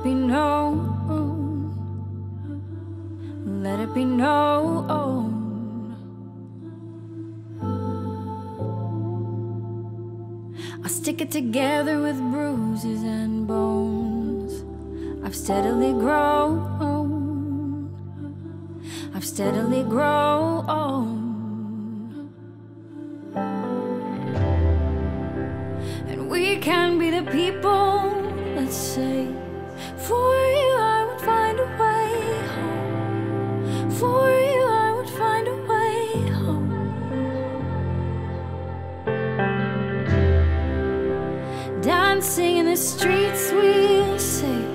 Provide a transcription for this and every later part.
it be known, let it be known. I'll stick it together with bruises and bones. I've steadily grown, I've steadily grown. And we can be the people that say, for you I would find a way home, for you I would find a way home. Dancing in the streets we'll sing,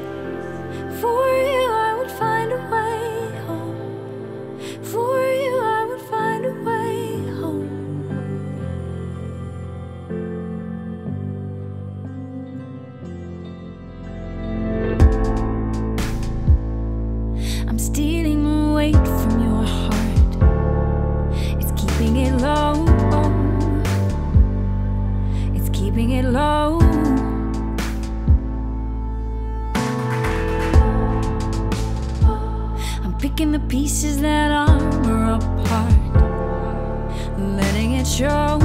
for you I would find a way home, for you I would find a way home. I'm stealing weight from your heart, it's keeping it low, it's keeping it low. Picking the pieces that armor apart, letting it show,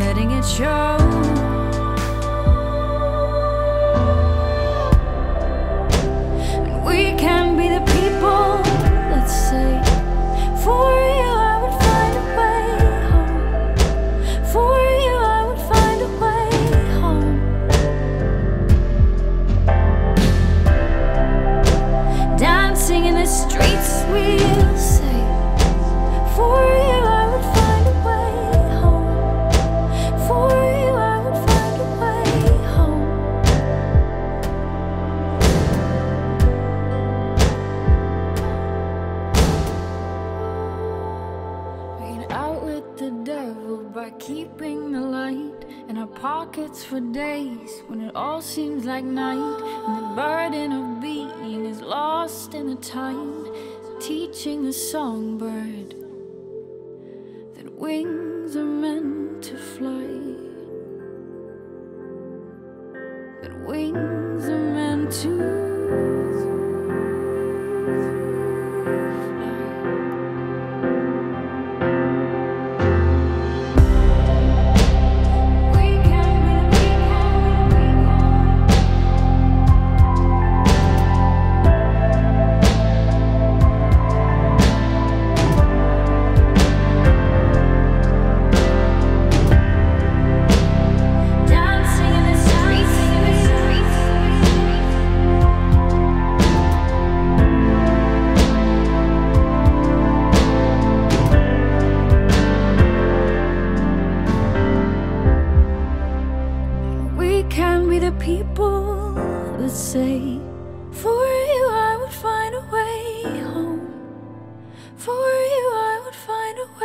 letting it show. And we can be the people that say, for you I would find a way home, for you I would find a way. In the streets we'll say, for you I would find a way home, for you I would find a way home. Made out with the devil by keeping the light in our pockets for days when it all seems like night, and the burden of being is lost in the time, teaching the songbird that wings are meant to fly, that wings are meant to. People that say, for you I would find a way home, for you I would find a way.